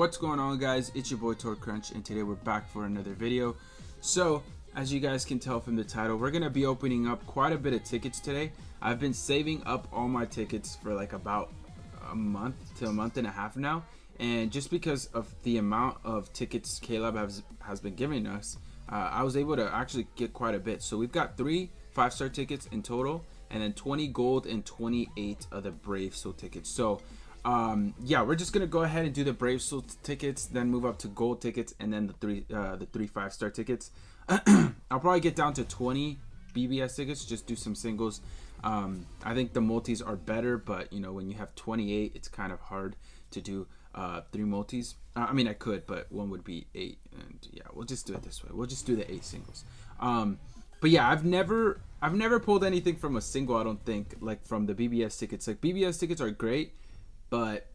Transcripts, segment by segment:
What's going on, guys? It's your boy Tor Crunch, and today we're back for another video. So as you guys can tell from the title, we're gonna be opening up quite a bit of tickets today. I've been saving up all my tickets for like about a month to a month and a half now, and just because of the amount of tickets K-Lab has been giving us, I was able to actually get quite a bit. So we've got 3 5-star tickets in total, and then 20 gold and 28 of the Brave Soul tickets. So yeah, we're just gonna go ahead and do the Brave Soul tickets, then move up to gold tickets, and then the three 5-star tickets. I'll probably get down to 20 BBS tickets, just do some singles. I think the multis are better, but you know, when you have 28, it's kind of hard to do 3 multis. I mean, I could, but one would be 8, and yeah, we'll just do it this way. We'll just do the 8 singles. But yeah, I've never pulled anything from a single, I don't think, like from the BBS tickets. Like, BBS tickets are great, but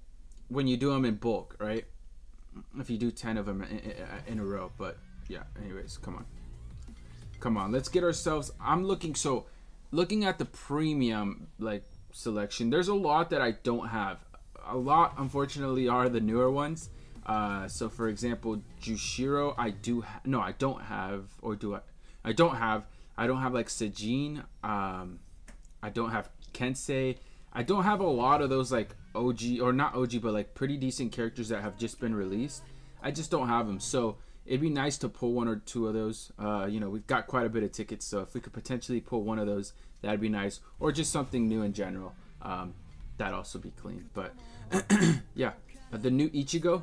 when you do them in bulk, right? If you do 10 of them in a row. But yeah, anyways, come on. Come on, let's get ourselves. I'm looking, so looking at the premium like selection, there's a lot that I don't have. A lot, unfortunately, are the newer ones. So for example, Jushiro, I do no, I don't have, or do I? I don't have like Sejin. I don't have Kensei. I don't have a lot of those like OG, or not OG, but like pretty decent characters that have just been released. I just don't have them, so it'd be nice to pull one or two of those. You know, we've got quite a bit of tickets, so if we could potentially pull one of those, that'd be nice, or just something new in general. That'd also be clean. But yeah, the new Ichigo,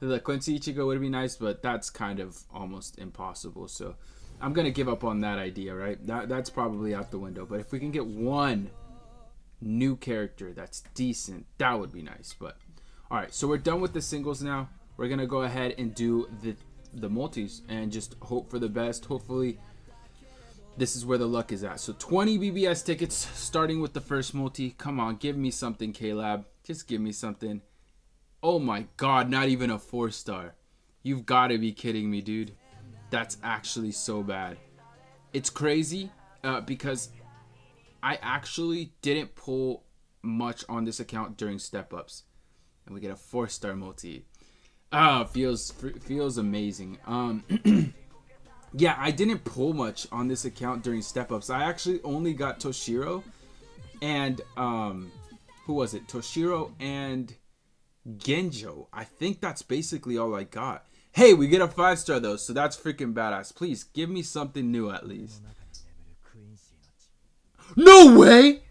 the Quincy Ichigo would be nice, but that's kind of almost impossible, so I'm gonna give up on that idea, right? That's probably out the window. But if we can get one new character that's decent, that would be nice. But all right, so we're done with the singles now. We're gonna go ahead and do the multis and just hope for the best. Hopefully this is where the luck is at. So 20 BBS tickets, starting with the first multi. Come on, give me something, K-Lab. Just give me something. Oh my god, not even a 4-star. You've got to be kidding me, dude. That's actually so bad. It's crazy, because I actually didn't pull much on this account during step ups, and we get a 4-star multi. Feels amazing. Yeah, I didn't pull much on this account during step ups. I actually only got Toshiro and who was it? Toshiro and Genjo. I think that's basically all I got. Hey, we get a 5-star though, so that's freaking badass. Please give me something new at least. No way!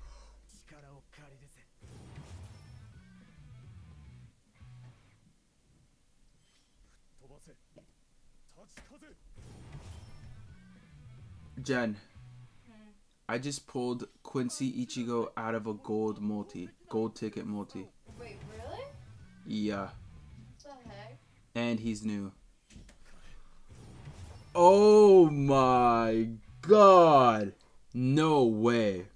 Jen, I just pulled Quincy Ichigo out of a gold ticket multi. Wait, really? Yeah. What the heck? And he's new. Oh my god. No way.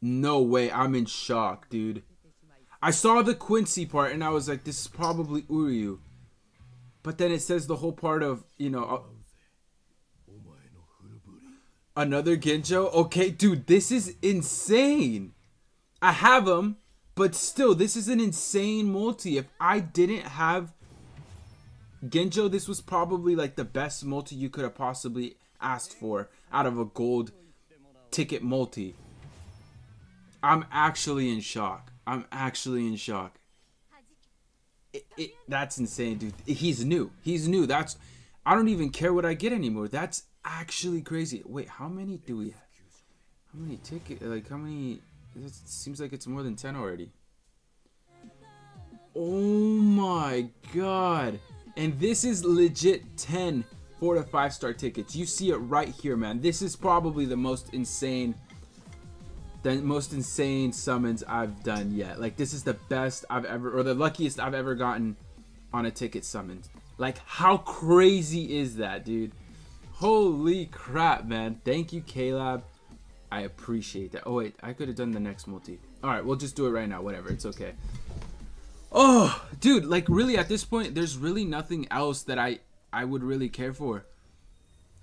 No way. I'm in shock, dude. I saw the Quincy part and I was like, this is probably Uryu. But then it says the whole part of, you know, another Genjo. Okay, dude, this is insane. I have him, but still, this is an insane multi. If I didn't have Genjo, this was probably like the best multi you could have possibly asked for out of a gold ticket multi. I'm actually in shock. I'm actually in shock. That's insane, dude. He's new. He's new. That's, I don't even care what I get anymore. That's actually crazy. Wait, how many do we have? How many tickets? Like, how many? It seems like it's more than 10 already. Oh my god. And this is legit 10 4- to 5-star tickets. You see it right here, man. This is probably the most insane summons I've done yet. Like, this is the best I've ever, or the luckiest I've ever gotten on a ticket summons. Like, how crazy is that, dude? Holy crap, man. Thank you, K-Lab. I appreciate that. Oh wait, I could have done the next multi. All right, we'll just do it right now. Whatever, it's okay. Oh, dude, like, really, at this point, there's really nothing else that I would really care for.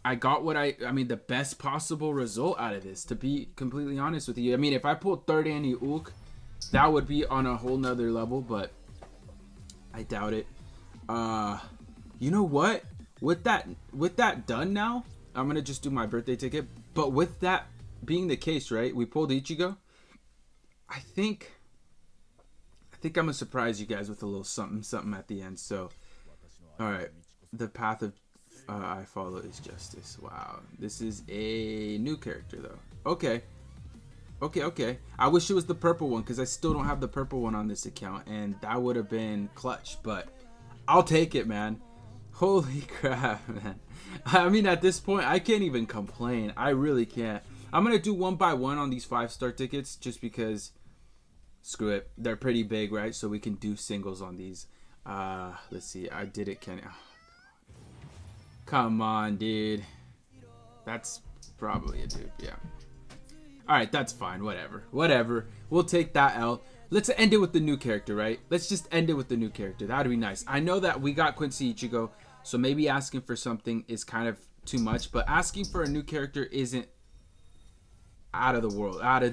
I got what I mean, the best possible result out of this, to be completely honest with you. I mean, if I pulled third Annie Ulk, that would be on a whole nother level, but I doubt it. You know what? With that done now, I'm going to just do my birthday ticket. But with that being the case, right? We pulled Ichigo. I think I'm going to surprise you guys with a little something, something at the end. So, all right. The path of I follow is justice. Wow. This is a new character though. Okay. Okay, okay. I wish it was the purple one because I still don't have the purple one on this account. And that would have been clutch, but I'll take it, man. Holy crap, man. I mean, at this point, I can't even complain. I really can't. I'm going to do one by one on these 5-star tickets just because, screw it. They're pretty big, right? So we can do singles on these. Let's see. I did it, Kenny. Oh, come on, dude. That's probably a dude, yeah. All right, that's fine, whatever. Whatever, we'll take that L. Let's end it with the new character, right? Let's just end it with the new character. That'd be nice. I know that we got Quincy Ichigo, so maybe asking for something is kind of too much, but asking for a new character isn't out of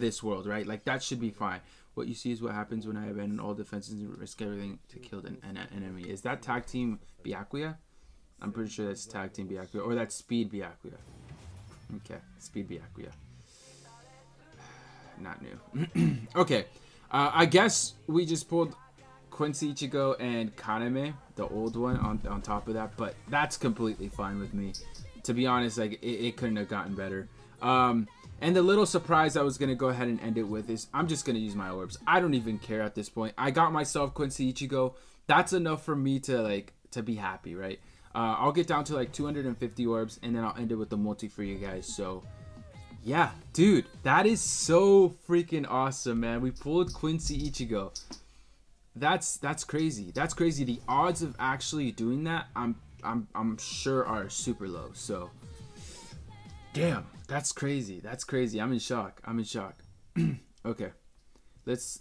this world, right? Like, that should be fine. What you see is what happens when I abandon all defenses and risk everything to kill an enemy. Is that Tag Team Byakuya? I'm pretty sure that's Tag Team Byakuya, or that's Speed Byakuya. Okay, Speed Byakuya. Not new. Okay, I guess we just pulled Quincy Ichigo and Kaname, the old one, on top of that, but that's completely fine with me. To be honest, like it couldn't have gotten better. And the little surprise I was gonna go ahead and end it with is I'm just gonna use my orbs. I don't even care at this point. I got myself Quincy Ichigo. That's enough for me to be happy, right? I'll get down to like 250 orbs, and then I'll end it with the multi for you guys. So. Yeah, dude, that is so freaking awesome, man. We pulled Quincy Ichigo. That's crazy. That's crazy. The odds of actually doing that, I'm sure are super low. So, damn, that's crazy. That's crazy. I'm in shock. I'm in shock. Okay, let's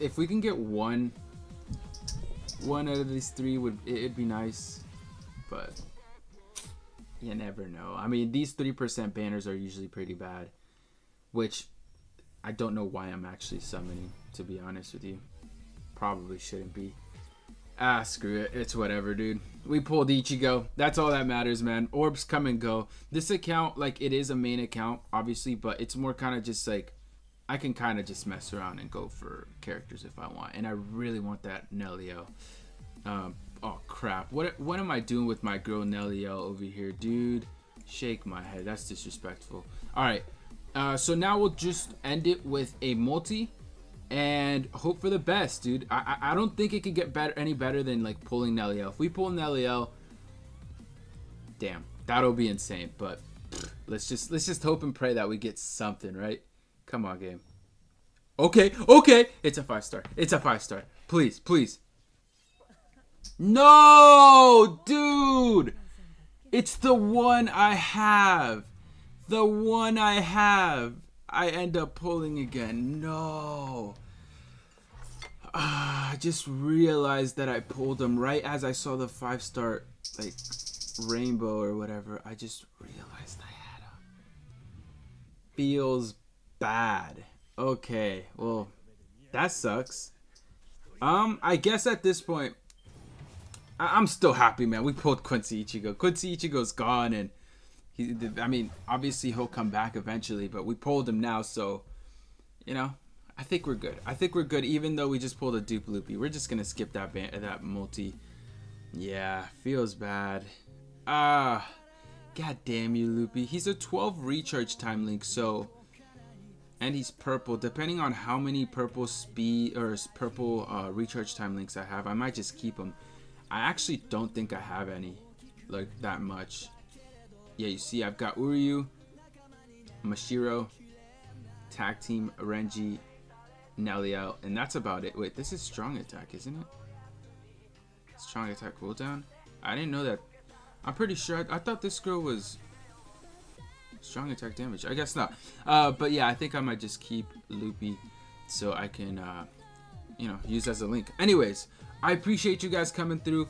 if we can get one out of these three, it'd be nice, but. You never know. I mean, these 3% banners are usually pretty bad, which I don't know why I'm actually summoning, to be honest with you. Probably shouldn't be. Ah, screw it. It's whatever, dude. We pulled Ichigo. That's all that matters, man. Orbs come and go. This account, like, it is a main account, obviously, but it's more kind of just like I can kind of just mess around and go for characters if I want, and I really want that Nelliel. Oh crap, what am I doing with my girl Nelliel over here, dude? Shake my head, that's disrespectful. All right, so now we'll just end it with a multi and hope for the best, dude. I don't think it could get any better than like pulling Nelliel. If we pull Nelliel, damn, that'll be insane, but pff, let's just hope and pray that we get something, right? Come on, game. Okay, okay, it's a 5-star, it's a 5-star. Please, please. No, dude, it's the one I have. The one I have. I end up pulling again. No. I just realized that I pulled him right as I saw the 5-star, like, rainbow or whatever. I just realized I had him. Feels bad. Okay, well, that sucks. I guess at this point, I'm still happy, man. We pulled Quincy Ichigo. Quincy Ichigo's gone, and he, I mean, obviously he'll come back eventually, but we pulled him now, so, you know, I think we're good. I think we're good, even though we just pulled a dupe Loopy. We're just going to skip that multi. Yeah, feels bad. Ah, god damn you, Loopy. He's a 12 recharge time link, so, and he's purple. Depending on how many purple speed or purple recharge time links I have, I might just keep him. I actually don't think I have any, like, that much. Yeah, you see, I've got Uryu, Mashiro, Tag Team, Renji, Nelliel, and that's about it. Wait, this is strong attack, isn't it? Strong attack cooldown? I didn't know that. I'm pretty sure. I thought this girl was strong attack damage. I guess not. But yeah, I think I might just keep Loopy so I can, you know, use as a link. Anyways. I appreciate you guys coming through.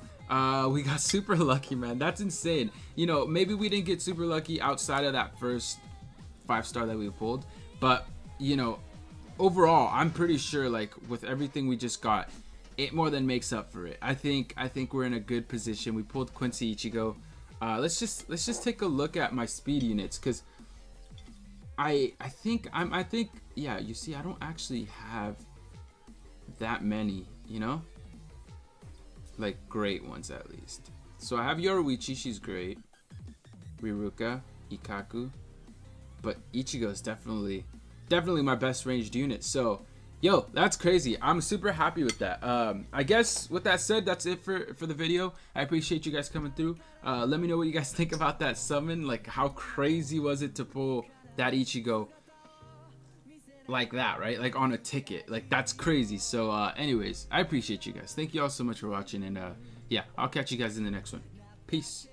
We got super lucky, man. That's insane. You know, maybe we didn't get super lucky outside of that first 5-star that we pulled. But, you know, overall, I'm pretty sure, like, with everything we just got, it more than makes up for it. I think we're in a good position. We pulled Quincy Ichigo. Let's just take a look at my speed units, because I think yeah, you see I don't actually have that many, you know, like great ones at least. So I have Yoruichi, she's great, Riruka, Ikaku, but Ichigo is definitely my best ranged unit. So yo, that's crazy. I'm super happy with that. I guess with that said, that's it for the video. I appreciate you guys coming through. Let me know what you guys think about that summon. Like, how crazy was it to pull that Ichigo like that, right? Like on a ticket. Like, that's crazy. So anyways, I appreciate you guys. Thank you all so much for watching, and yeah, I'll catch you guys in the next one. Peace.